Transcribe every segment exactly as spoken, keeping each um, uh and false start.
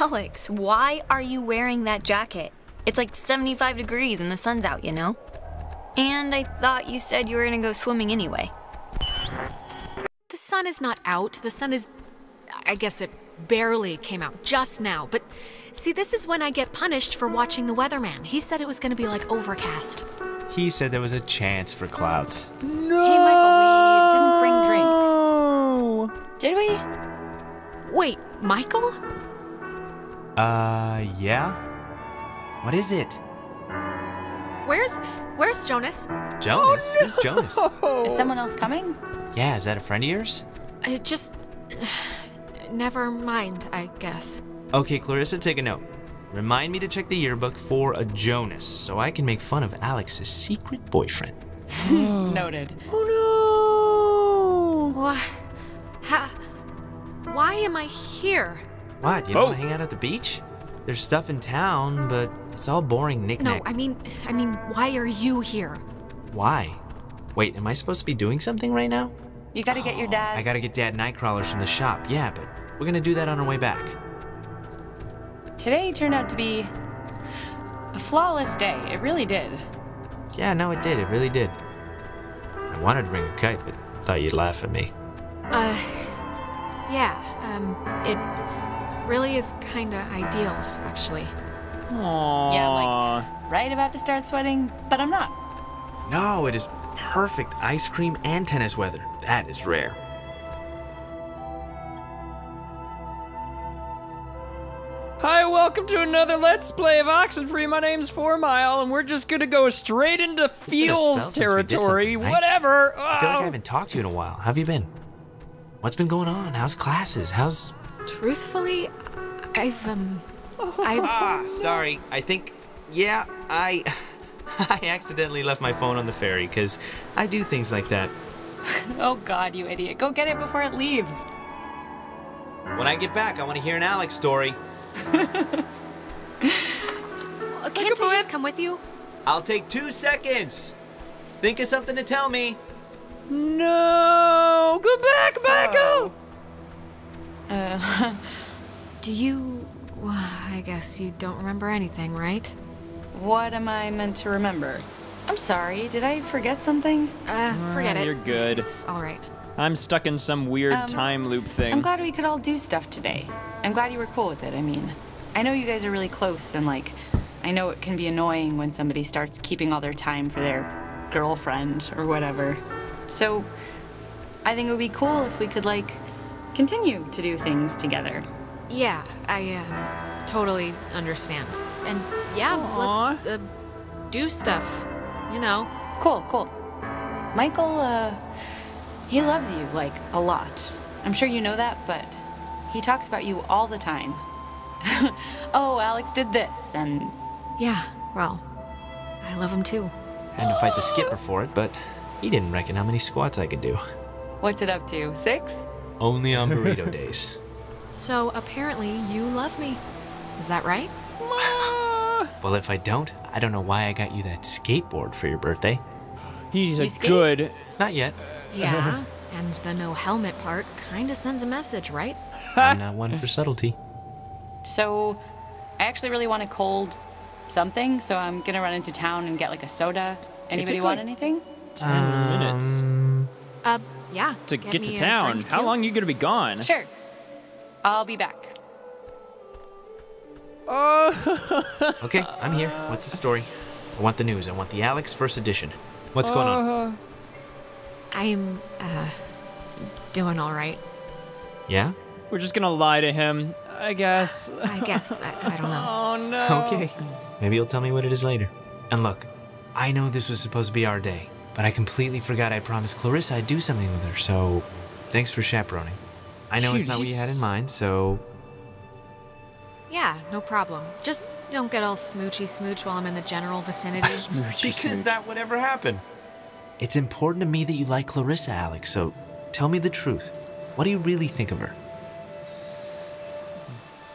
Alex, why are you wearing that jacket? It's like seventy-five degrees and the sun's out, you know? And I thought you said you were gonna go swimming anyway. The sun is not out. The sun is... I guess it barely came out just now. But see, this is when I get punished for watching the weatherman. He said it was gonna be like overcast. He said there was a chance for clouds. No! Hey, Michael, we didn't bring drinks. Did we? Wait, Michael? Uh, yeah? What is it? Where's... Where's Jonas? Jonas? Oh, no. Who's Jonas? Is someone else coming? Yeah, is that a friend of yours? I just... Never mind, I guess. Okay, Clarissa, take a note. Remind me to check the yearbook for a Jonas, so I can make fun of Alex's secret boyfriend. Noted. Oh no! What? How? Why am I here? What? You don't oh. want to hang out at the beach? There's stuff in town, but it's all boring knick-knack. No, I mean, I mean, why are you here? Why? Wait, am I supposed to be doing something right now? You gotta oh, get your dad. I gotta get Dad Nightcrawlers from the shop. Yeah, but we're gonna do that on our way back. Today turned out to be a flawless day. It really did. Yeah, no, it did. It really did. I wanted to bring a kite, but thought you'd laugh at me. Uh, yeah, um, it really is kind of ideal, actually. Aww. Yeah, I'm like, right about to start sweating, but I'm not. No, it is perfect ice cream and tennis weather. That is rare. Hi, welcome to another Let's Play of Oxenfree. My name's Fourmyle, and we're just gonna go straight into Fields territory. Whatever. I, oh. I feel like I haven't talked to you in a while. How have you been? What's been going on? How's classes? How's... Truthfully, I've, um... I've... Ah, sorry. I think... Yeah, I... I accidentally left my phone on the ferry, because I do things like that. Oh, God, you idiot. Go get it before it leaves. When I get back, I want to hear an Alex story. Can't I just come with you? I'll take two seconds. Think of something to tell me. No, go back, so, Michael. Uh, do you? Well, I guess you don't remember anything, right? What am I meant to remember? I'm sorry. Did I forget something? Uh, forget oh, it. You're good. It's all right. I'm stuck in some weird um, time loop thing. I'm glad we could all do stuff today. I'm glad you were cool with it. I mean, I know you guys are really close, and like, I know it can be annoying when somebody starts keeping all their time for their girlfriend or whatever. So, I think it would be cool if we could like continue to do things together. Yeah, I uh, totally understand. And yeah, aww, let's uh, do stuff. You know. Cool, cool. Michael, uh, he loves you like a lot. I'm sure you know that, but. He talks about you all the time. Oh, Alex did this, and... Yeah, well, I love him too. I had to fight the skipper for it, but he didn't reckon how many squats I could do. What's it up to, six? Only on burrito days. So apparently you love me. Is that right? Well, if I don't, I don't know why I got you that skateboard for your birthday. He's you a skate? Good... Not yet. Yeah. And the no helmet part kinda sends a message, right? I'm not one for subtlety. So, I actually really want a cold something, so I'm gonna run into town and get like a soda. Anybody want like anything? Ten um, minutes. Uh, yeah. To get, get to town. How long are you gonna be gone? Sure. I'll be back. Uh, okay, I'm here. What's the story? I want the news. I want the Alex first edition. What's uh, going on? I'm, uh, doing all right. Yeah? We're just gonna lie to him, I guess. I guess. I, I don't know. Oh, no. Okay. Maybe you'll tell me what it is later. And look, I know this was supposed to be our day, but I completely forgot I promised Clarissa I'd do something with her, so thanks for chaperoning. I know you it's just... not what you had in mind, so... Yeah, no problem. Just don't get all smoochy-smooch while I'm in the general vicinity. Smoochy because that would ever happen. It's important to me that you like Clarissa, Alex, so tell me the truth. What do you really think of her?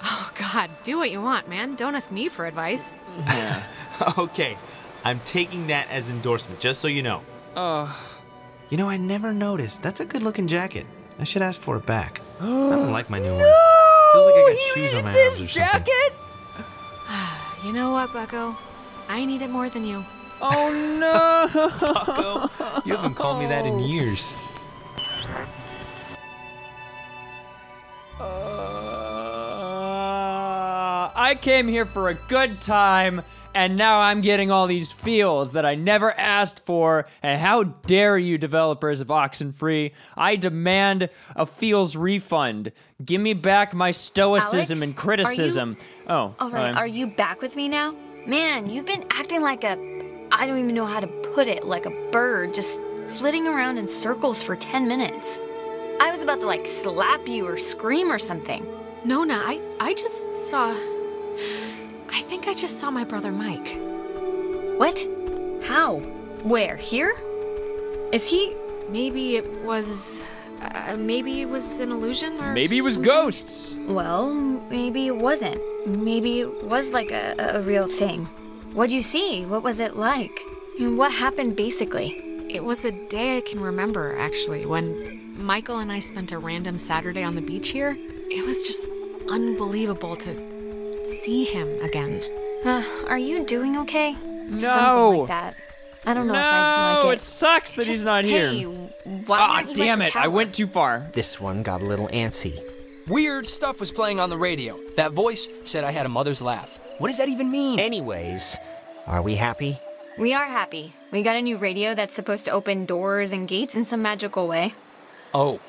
Oh, God, do what you want, man. Don't ask me for advice. Yeah. Okay, I'm taking that as endorsement, just so you know. Uh. You know, I never noticed. That's a good-looking jacket. I should ask for it back. I don't like my new no, one. Feels like I got he shoes on my ass or something. You know what, Bucko? I need it more than you. Oh no! Bucko, you haven't called me that in years. Uh, I came here for a good time, and now I'm getting all these feels that I never asked for, and how dare you developers of Oxenfree. I demand a feels refund. Give me back my stoicism Alex, and criticism. Are you... Oh. All right, um... are you back with me now? Man, you've been acting like a, I don't even know how to put it, like a bird, just flitting around in circles for ten minutes. I was about to like slap you or scream or something. Nona, I, I just saw... I think I just saw my brother Mike. What? How? Where? Here? Is he... Maybe it was... Uh, maybe it was an illusion or... Maybe it was something. Ghosts! Well, maybe it wasn't. Maybe it was like a, a real thing. What'd you see? What was it like? And what happened basically? It was a day I can remember, actually, when Michael and I spent a random Saturday on the beach here. It was just unbelievable to... see him again. Uh, are you doing okay? No. Something like that. I don't know no, if I like it. No, it sucks that Just, he's not hey, here. Why ah, you damn it! I went too far. This one got a little antsy. Weird stuff was playing on the radio. That voice said I had a mother's laugh. What does that even mean? Anyways, are we happy? We are happy. We got a new radio that's supposed to open doors and gates in some magical way. Oh,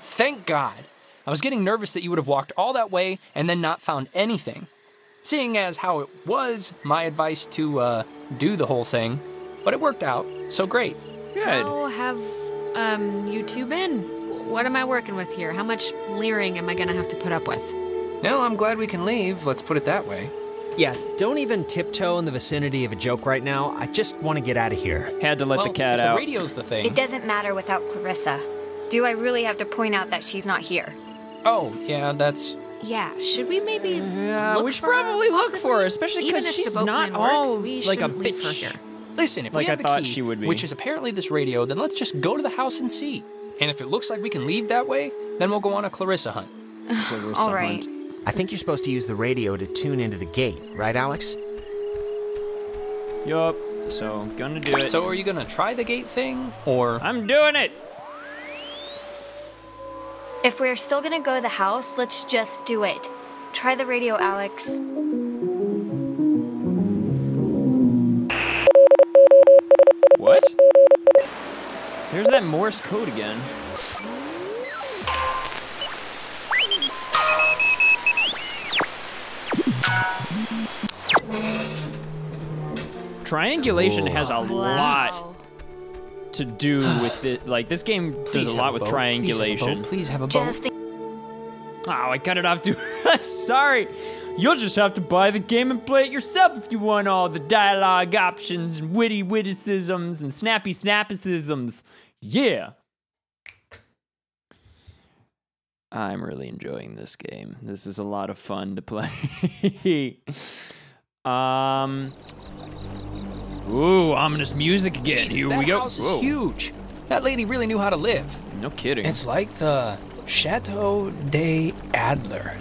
thank God. I was getting nervous that you would have walked all that way and then not found anything. Seeing as how it was my advice to uh, do the whole thing, but it worked out, so great. Good. How have um, you two been? What am I working with here? How much leering am I gonna have to put up with? No, I'm glad we can leave, let's put it that way. Yeah, don't even tiptoe in the vicinity of a joke right now. I just want to get out of here. Had to let well, the cat out. The radio's the thing. It doesn't matter without Clarissa. Do I really have to point out that she's not here? Oh, yeah, that's... Yeah, should we maybe uh, look we should for probably her, look for her, especially because she's not all like a bitch. Her here. Listen, if like we have I the thought key, she would be. Which is apparently this radio, then let's just go to the house and see. And if it looks like we can leave that way, then we'll go on a Clarissa hunt. Clarissa all right. Hunt. I think you're supposed to use the radio to tune into the gate, right, Alex? Yup. So, gonna do it. So, are you gonna try the gate thing, or? I'm doing it. If we're still gonna go to the house, let's just do it. Try the radio, Alex. What? There's that Morse code again. Triangulation cool. has a wow. lot. to do with it, like this game please does a lot with a triangulation. Please have a boat. Please have a boat. Oh, I cut it off too. I'm sorry. You'll just have to buy the game and play it yourself if you want all the dialogue options, and witty witticisms, and snappy snappicisms. Yeah. I'm really enjoying this game. This is a lot of fun to play. um. Ooh, ominous music again. Jesus, Here that we go. House is Whoa. huge. That lady really knew how to live. No kidding. It's like the Chateau de Adler.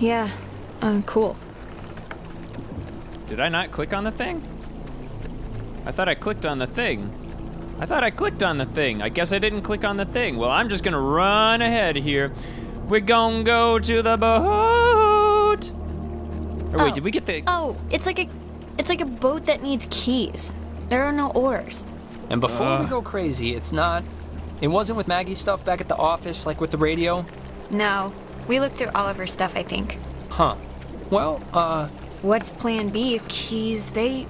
yeah, uh, cool. Did I not click on the thing? I thought I clicked on the thing. I thought I clicked on the thing. I guess I didn't click on the thing. Well, I'm just gonna run ahead here. We're gonna go to the boat. Or wait, oh. did we get the? Oh, it's like a. It's like a boat that needs keys. There are no oars. And before uh. we go crazy, it's not... It wasn't with Maggie's stuff back at the office, like with the radio? No. We looked through all of her stuff, I think. Huh. Well, uh... What's plan B? Keys, they...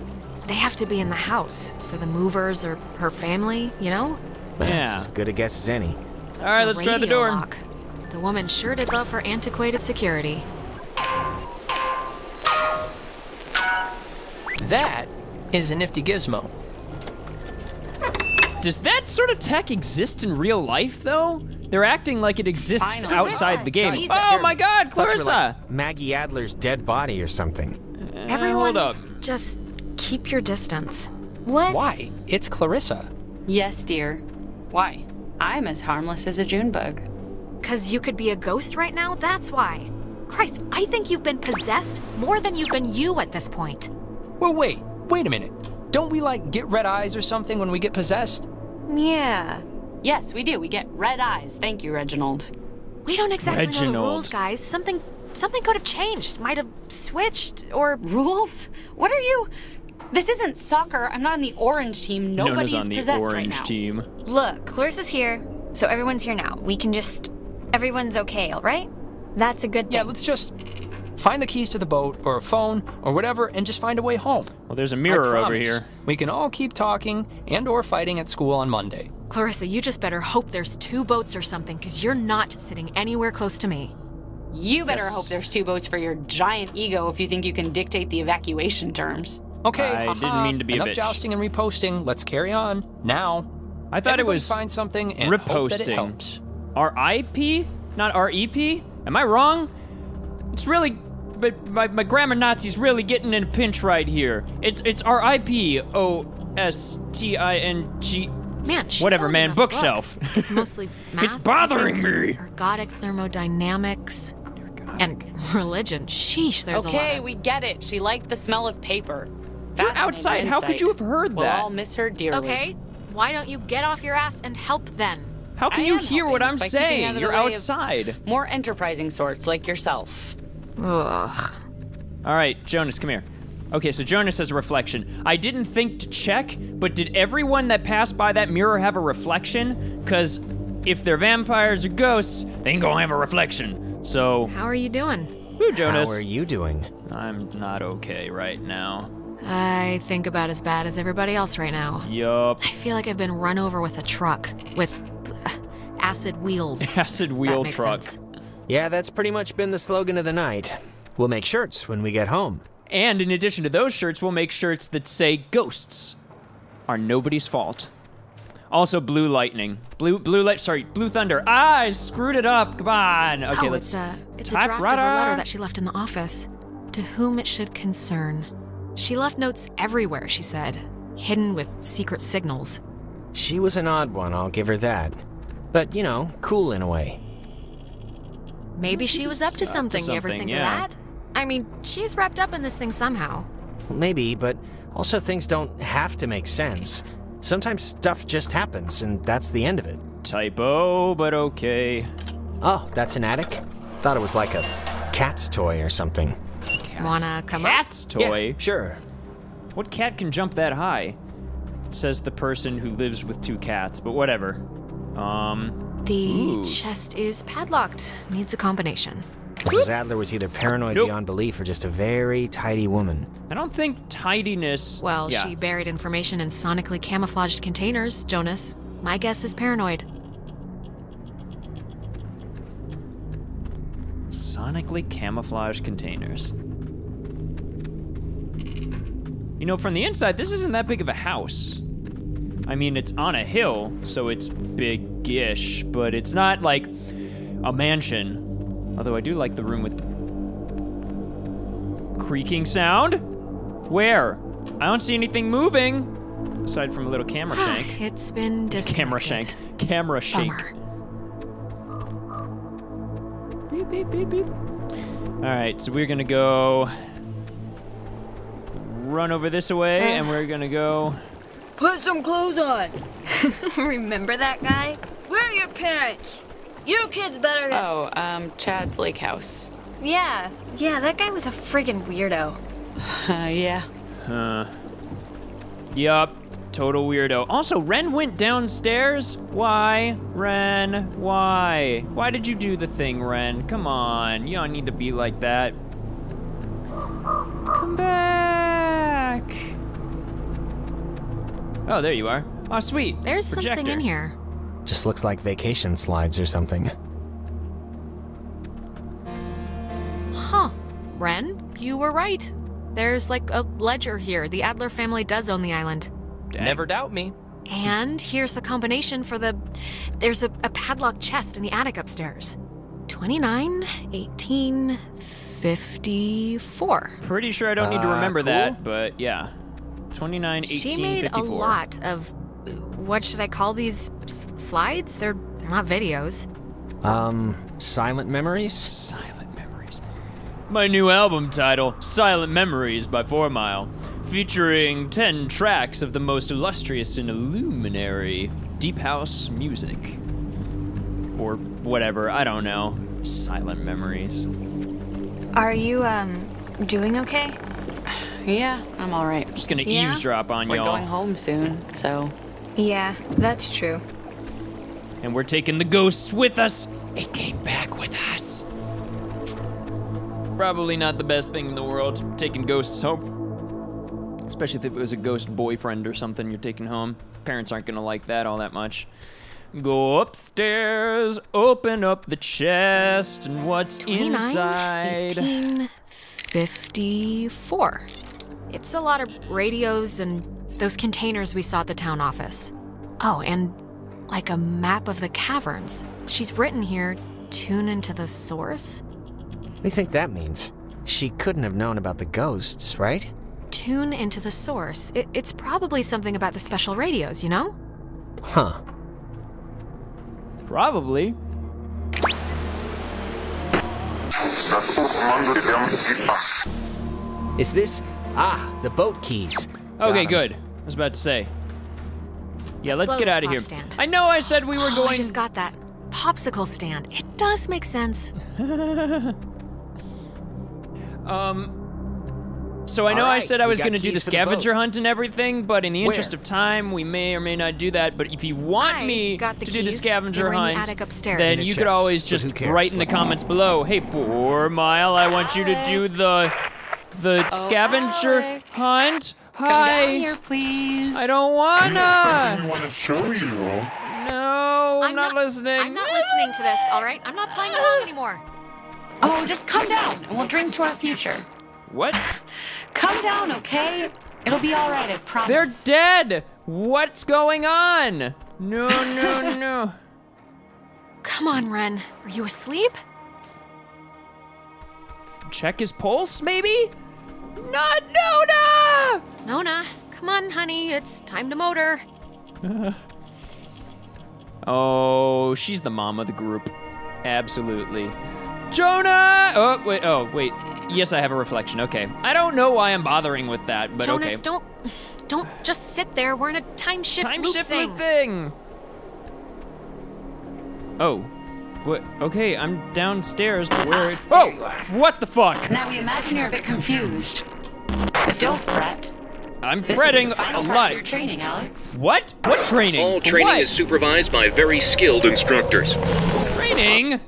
They have to be in the house. For the movers or her family, you know? Yeah. That's as good a guess as any. All right, let's try the door. Lock. The woman sure did love her antiquated security. That is a nifty gizmo. Does that sort of tech exist in real life, though? They're acting like it exists outside the game. Jesus. Oh my God, Clarissa! Like Maggie Adler's dead body or something. Uh, Everyone, hold up. Just keep your distance. What? Why? It's Clarissa. Yes, dear. Why? I'm as harmless as a June bug. Cause you could be a ghost right now. That's why. Christ, I think you've been possessed more than you've been you at this point. Well, wait, wait a minute. Don't we, like, get red eyes or something when we get possessed? Yeah. Yes, we do. We get red eyes. Thank you, Reginald. We don't exactly Reginald. know the rules, guys. Something something could have changed. Might have switched or... Rules? What are you... This isn't soccer. I'm not on the orange team. Nobody's on the possessed orange right now. Team. Look, Clarissa's here, so everyone's here now. We can just... Everyone's okay, all right? That's a good thing. Yeah, let's just find the keys to the boat or a phone or whatever and just find a way home. Well, there's a mirror over here. We can all keep talking and or fighting at school on Monday. Clarissa, you just better hope there's two boats or something, because you're not sitting anywhere close to me. You better yes. hope there's two boats for your giant ego if you think you can dictate the evacuation terms. Okay, I didn't mean to be a bitch. Enough jousting and reposting. Let's carry on now. I thought Everybody it was find something and reposting. Hope that it helps. R I P, not R E P? Am I wrong? It's really, but my, my grammar Nazi's really getting in a pinch right here. It's it's R I P O S T I N G. Man, whatever, man. Bookshelf. Books. It's mostly math. It's bothering me. Ergodic thermodynamics ergodic. and religion. Sheesh, there's okay, a lot. Okay, of... we get it. She liked the smell of paper. You're outside. How could you have heard we'll that? We'll all miss her dearly. Okay, why don't you get off your ass and help then? How can I you hear what I'm saying? Out You're outside. More enterprising sorts like yourself. Ugh. All right, Jonas, come here. Okay, so Jonas has a reflection. I didn't think to check, but did everyone that passed by that mirror have a reflection? Because if they're vampires or ghosts, they ain't gonna have a reflection. So. How are you doing? Ooh, Jonas. How are you doing? I'm not okay right now. I think about as bad as everybody else right now. Yup. I feel like I've been run over with a truck. With. Acid wheels. Acid wheel truck. Sense. Yeah, that's pretty much been the slogan of the night. We'll make shirts when we get home. And in addition to those shirts, we'll make shirts that say ghosts are nobody's fault. Also, blue lightning. Blue, blue light. Sorry, blue thunder. Ah, I screwed it up. Come on. Okay, oh, let's. It's a, it's a draft of a letter that she left in the office. To whom it should concern. She left notes everywhere, she said, hidden with secret signals. She was an odd one, I'll give her that. But, you know, cool in a way. Maybe she was up to something, up to something you ever think yeah. of that? I mean, she's wrapped up in this thing somehow. Maybe, but also things don't have to make sense. Sometimes stuff just happens, and that's the end of it. Typo, but okay. Oh, that's an attic? Thought it was like a cat's toy or something. Cats. Wanna come up? Cat's toy? Yeah, sure. What cat can jump that high? Says the person who lives with two cats, but whatever. Um, the ooh. chest is padlocked. Needs a combination. Missus Adler was either paranoid nope. beyond belief or just a very tidy woman. I don't think tidiness... Well, yeah. she buried information in sonically camouflaged containers, Jonas. My guess is paranoid. Sonically camouflaged containers. You know, from the inside, this isn't that big of a house. I mean, it's on a hill, so it's big-ish, but it's not like a mansion. Although I do like the room with the creaking sound. Where? I don't see anything moving. Aside from a little camera shank. It's been disconnected. Camera shank. Camera shank. Beep, beep, beep, beep. All right, so we're gonna go run over this way, uh. and we're gonna go... Put some clothes on. Remember that guy? Where are your parents? Your kids better. Oh, um, Chad's lake house. Yeah, yeah, that guy was a friggin' weirdo. Uh, yeah. Huh. Yup, total weirdo. Also, Ren went downstairs. Why, Ren? Why? Why did you do the thing, Ren? Come on, you don't need to be like that. Come back. Oh, there you are. Oh, sweet. There's projector. Something in here. Just looks like vacation slides or something. Huh. Ren, you were right. There's like a ledger here. The Adler family does own the island. Dang. Never doubt me. And here's the combination for the... There's a, a padlocked chest in the attic upstairs. twenty-nine, eighteen, fifty-four. Pretty sure I don't uh, need to remember cool. that, but yeah. twenty-nine, eighteen, fifty-four. She made a lot of, what should I call these slides? They're they're not videos. Um, silent memories? Silent memories. my new album title, Silent Memories by Fourmyle, featuring ten tracks of the most illustrious and illuminary deep house music. Or whatever, I don't know. Silent Memories. Are you, um, doing okay? Yeah, I'm alright. I'm just gonna yeah? eavesdrop on y'all. We're going home soon, so... Yeah, that's true. And we're taking the ghosts with us. It came back with us. Probably not the best thing in the world, taking ghosts home. Especially if it was a ghost boyfriend or something you're taking home. Parents aren't gonna like that all that much. Go upstairs, open up the chest, and what's inside? eighteen fifty-four. It's a lot of radios and those containers we saw at the town office. Oh, and like a map of the caverns. She's written here, tune into the source. What do you think that means? She couldn't have known about the ghosts, right? Tune into the source. It, it's probably something about the special radios, you know? Huh. Probably. Is this? Ah, the boat keys. Okay, good. I was about to say. Yeah, let's, let's get out of here. Stand. I know I said we were oh, going. I just got that popsicle stand. It does make sense. um. So I know right, I said I was going to do the scavenger the hunt and everything, but in the Where? interest of time, we may or may not do that. But if you want I me to keys. do the scavenger were hunt, in the then in you could always just cares, write in the comments below. Hey, Fourmyle, I want Alex. you to do the the oh, scavenger Alex. hunt. Hi. Come down here, please. I don't wanna. I have something I want to show you. No, I'm, I'm not, not listening. I'm not listening to this. All right, I'm not playing along anymore. Oh, just come down, and we'll drink to our future. What? Come down, okay? It'll be all right, I promise. They're dead. What's going on? No, no, no. Come on, Ren. Are you asleep? Check his pulse, maybe. Not Nona! Nona, come on, honey. It's time to motor. Oh, she's the mom of the group. Absolutely. Jonah! Oh, wait. Oh, wait. Yes, I have a reflection. Okay. I don't know why I'm bothering with that, but Jonas, okay. Jonas, don't... Don't just sit there. We're in a time shift time loop shift thing. Time shift thing. Oh. What? Okay, I'm downstairs, but where? Oh! What the fuck? Now we imagine you're a bit confused. But don't fret. I'm this fretting will be the final a part lot. Of your training, Alex. What? What training? All training what? is supervised by very skilled instructors. Training? Uh,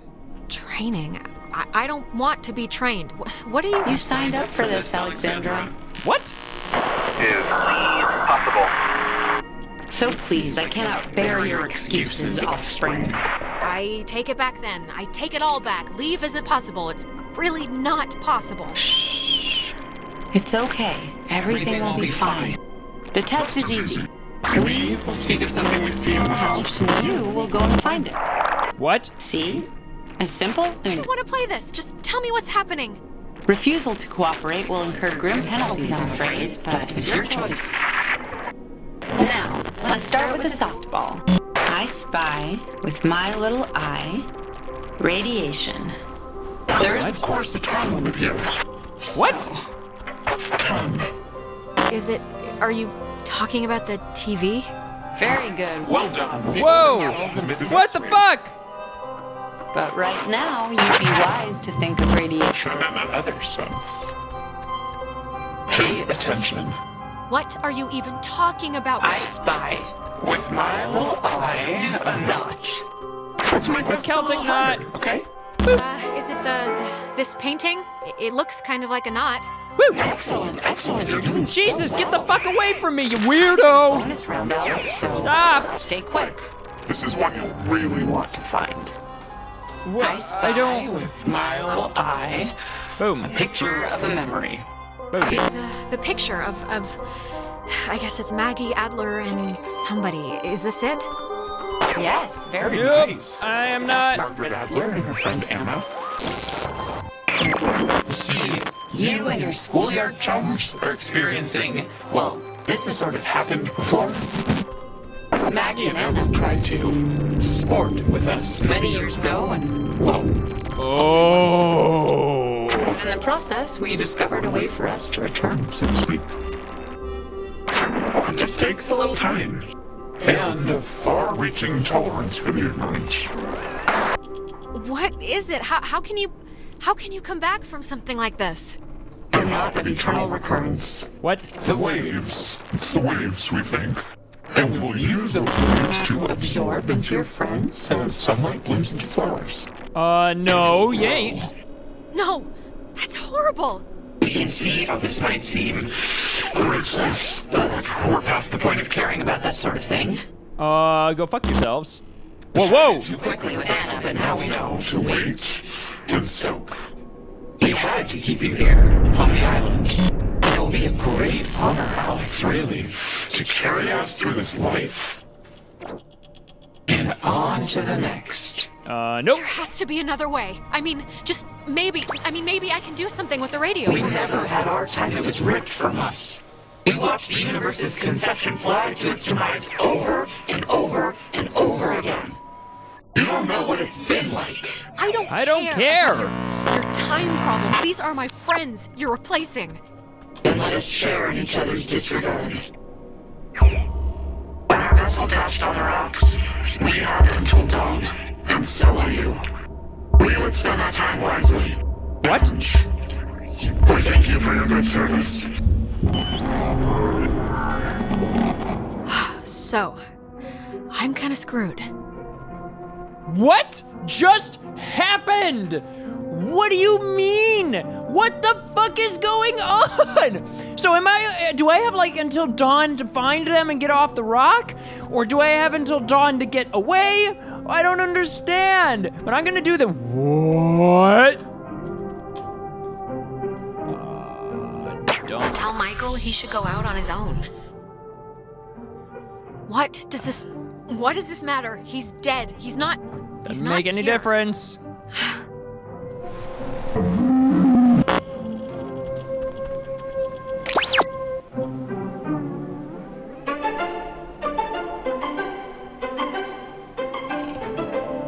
training? I, I don't want to be trained. What do you? You signed up for this, Alexandra. What? Is possible. So please, I cannot bear your excuses, offspring. I take it back then. I take it all back. Leave isn't possible. It's really not possible. Shh. It's okay. Everything, Everything will be, be fine. fine. The test is easy. We will speak of something we see in the house, and you will go and find it. What? See? As simple and... I don't want to play this. Just tell me what's happening. Refusal to cooperate will incur grim penalties, I'm afraid, but it's your choice. Now, let's start with the softball. I spy, with my little eye, radiation. There is, of course, a time limit here. What? Time. Is it... Are you talking about the T V? Very good. Well done. Whoa! What the fuck? But right now, you'd be wise to think of radiation in another sense. Pay attention. What are you even talking about? I spy. With my little eye, a notch. Let's make this Celtic knot, okay? Uh, is it the, the this painting? It, it looks kind of like a knot. Woo! Excellent, excellent. You're doing Jesus, so well. Get the fuck away from me, you weirdo! Bonus round out, so stop! Stay quick. This is one you really want to find. What? I spy I don't... with my little eye. Boom. A picture of a memory. Boom. The, the picture of of. I guess it's Maggie Adler and somebody. Is this it? Yes, very yep. nice. I am not. That's Margaret Adler and her friend Anna. See, you and your schoolyard chums are experiencing, well, this has sort of happened before. Maggie and Anna tried to sport with us many years ago and, well. Oh. the process, we discovered a way for us to return, so to speak. It just takes a little time, and a far-reaching tolerance for the ignorance. What is it? How, how can you... how can you come back from something like this? They're not an eternal recurrence. What? The waves. It's the waves, we think. And we will use those waves to absorb into your friends as sunlight blooms into flowers. Uh, no, you ain't. No, that's horrible. We can see how this might seem graceless, but we're past the point of caring about that sort of thing. Uh, go fuck yourselves. Whoa, whoa! Too quickly with Anna, but now we know to wait and soak. We had to keep you here on the island. It will be a great honor, Alex, really, to carry us through this life and on to the next. Uh, nope. There has to be another way. I mean, just maybe, I mean, maybe I can do something with the radio. We never had our time. It was ripped from us. We watched the universe's conception fly to its demise over and over and over again. You don't know what it's been like. I don't I care. I don't care. Your, your time problem. These are my friends you're replacing. And let us share in each other's disregard. When our vessel dashed on the rocks, we had it until dawn, and so will you. We would spend our time wisely. What? We thank you for your good service. So, I'm kind of screwed. What just happened? What do you mean? What the fuck is going on? So am I, do I have like until dawn to find them and get off the rock? Or do I have until dawn to get away? I don't understand. But I'm gonna do the what? Uh, don't. Tell Michael he should go out on his own. What does this, what does this matter? He's dead, he's not, he's Doesn't not make any here. difference.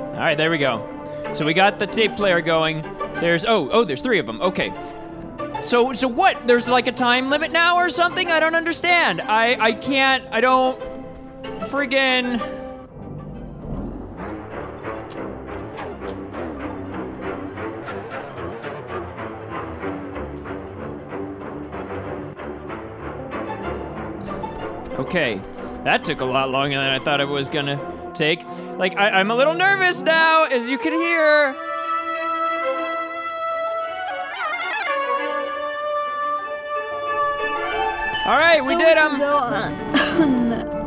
All right, there we go. So we got the tape player going. There's, oh, oh, there's three of them, okay. So, so what, there's like a time limit now or something? I don't understand. I, I can't, I don't, friggin'. Okay, that took a lot longer than I thought it was gonna. Take. Like, I, I'm a little nervous now, as you can hear. All right, so we did them. Um...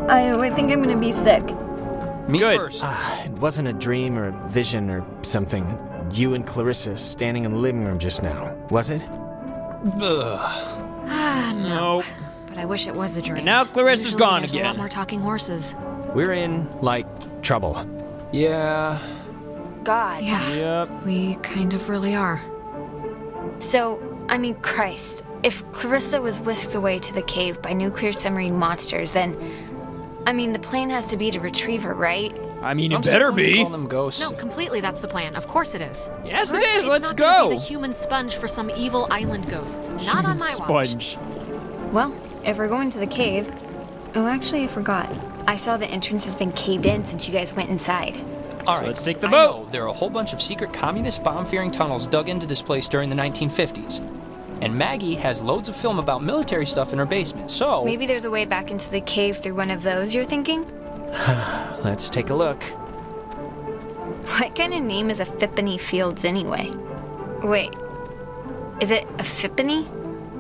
I, I think I'm gonna be sick. Me Good. first. Uh, it wasn't a dream or a vision or something. You and Clarissa standing in the living room just now, was it? Ah, no. no. But I wish it was a dream. And now Clarissa's Usually gone again. A lot more talking horses. We're in, like, trouble. Yeah. God. Yeah. Yep. We kind of really are. So, I mean, Christ. If Clarissa was whisked away to the cave by nuclear submarine monsters, then... I mean, the plan has to be to retrieve her, right? I mean, it I'm better be. Call them ghosts. No, completely, that's the plan. Of course it is. Yes, First, it is. Let's not go. Be the human sponge for some evil island ghosts. Not human on my sponge. watch. Well, if we're going to the cave... Oh, actually, I forgot. I saw the entrance has been caved in since you guys went inside. All right, so let's take the boat. There are a whole bunch of secret communist bomb-fearing tunnels dug into this place during the nineteen fifties. And Maggie has loads of film about military stuff in her basement, so... Maybe there's a way back into the cave through one of those, you're thinking? Let's take a look. What kind of name is Epiphany Fields anyway? Wait, is it Epiphany?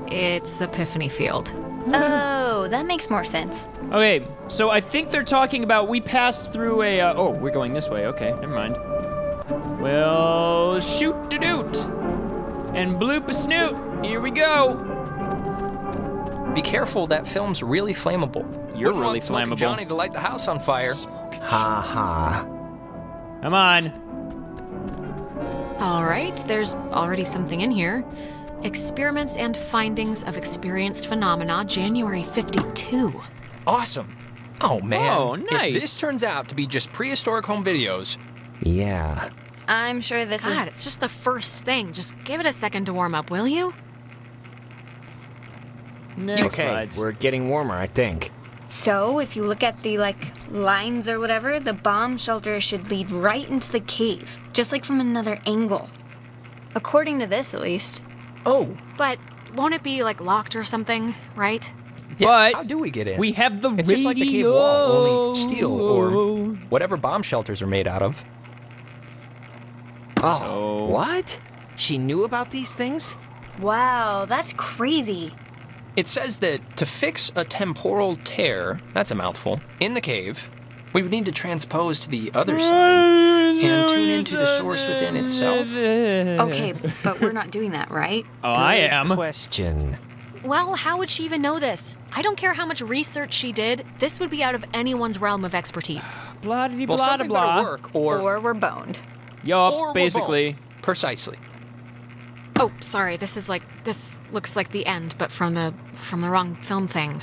It's Epiphany Field. Oh, that makes more sense. Okay, so I think they're talking about we passed through a, uh, oh, we're going this way, okay, never mind. Well, shoot-a-doot, and bloop-a-snoot, here we go. Be careful, that film's really flammable. You're we're really flammable. Johnny to light the house on fire. Ha ha. Come on. All right, there's already something in here. Experiments and Findings of Experienced Phenomena, January fifty-two. Awesome. Oh, man. Oh, nice. If this turns out to be just prehistoric home videos. Yeah. I'm sure this God, is- God, it's just the first thing. Just give it a second to warm up, will you? Next okay, slides. We're getting warmer, I think. So, if you look at the, like, lines or whatever, the bomb shelter should lead right into the cave. Just like from another angle. According to this, at least. Oh. But won't it be, like, locked or something, right? Yeah, but how do we get in? We have the radio. It's just like the cave wall, only steel or whatever bomb shelters are made out of. Oh, so. What? She knew about these things? Wow, that's crazy. It says that to fix a temporal tear, that's a mouthful, in the cave, we would need to transpose to the other side and tune into the source within itself. Okay, but we're not doing that, right? Oh, I am. Good question. Well, how would she even know this? I don't care how much research she did, this would be out of anyone's realm of expertise. Blah, blah, well, something blah, better work, or... Or we're boned. Yup, or basically. We're boned. Precisely. Oh, sorry, this is like, this looks like the end, but from the, from the wrong film thing.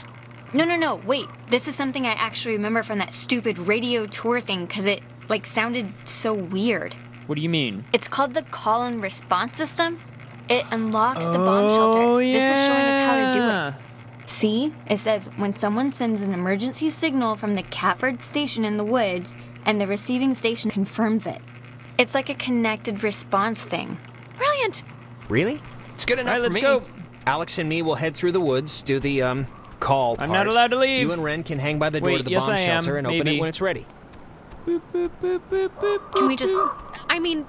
No, no, no, wait. This is something I actually remember from that stupid radio tour thing, because it, like, sounded so weird. What do you mean? It's called the call and response system. It unlocks the bomb shelter. Oh, yeah. This is showing us how to do it. See? It says, when someone sends an emergency signal from the Catbird station in the woods, and the receiving station confirms it. It's like a connected response thing. Brilliant! Really? It's good enough for me. All right, let's go. Alex and me will head through the woods, do the, um, call part. I'm not allowed to leave. You and Ren can hang by the door to the bomb shelter and open it when it's ready. Boop, boop, boop, boop, boop, can we just... I mean...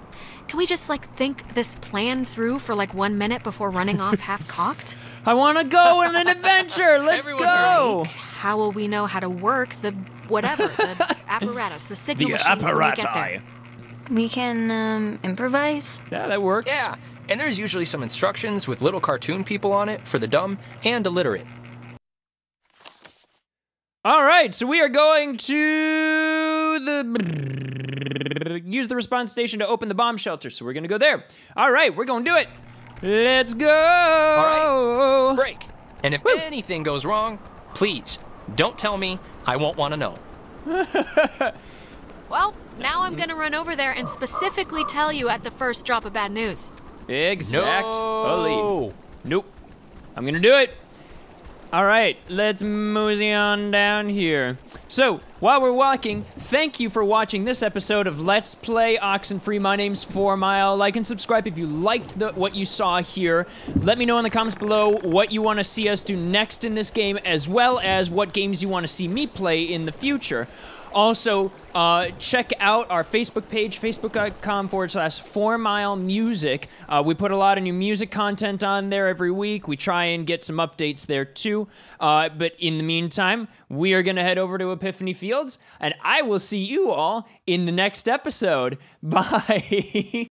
Can we just, like, think this plan through for, like, one minute before running off half-cocked? I want to go on an adventure! Let's Everyone go! Like, how will we know how to work the whatever, the apparatus, the signal the machines apparatus. When we get there? We can, um, improvise? Yeah, that works. Yeah, and there's usually some instructions with little cartoon people on it for the dumb and illiterate. All right, so we are going to the... Use the response station to open the bomb shelter, so we're gonna go there. All right, we're gonna do it. Let's go. All right, break. And if Woo. anything goes wrong, please don't tell me. I won't want to know. Well, now I'm gonna run over there and specifically tell you at the first drop of bad news. Exact. No. Nope. I'm gonna do it. All right, let's mosey on down here. So, while we're walking, thank you for watching this episode of Let's Play Oxenfree. My name's Fourmyle. Like and subscribe if you liked the, what you saw here. Let me know in the comments below what you want to see us do next in this game, as well as what games you want to see me play in the future. Also, uh, check out our Facebook page, facebook.com forward slash Fourmyle Music. Uh, we put a lot of new music content on there every week. We try and get some updates there too. Uh, but in the meantime, we are going to head over to Epiphany Fields, and I will see you all in the next episode. Bye.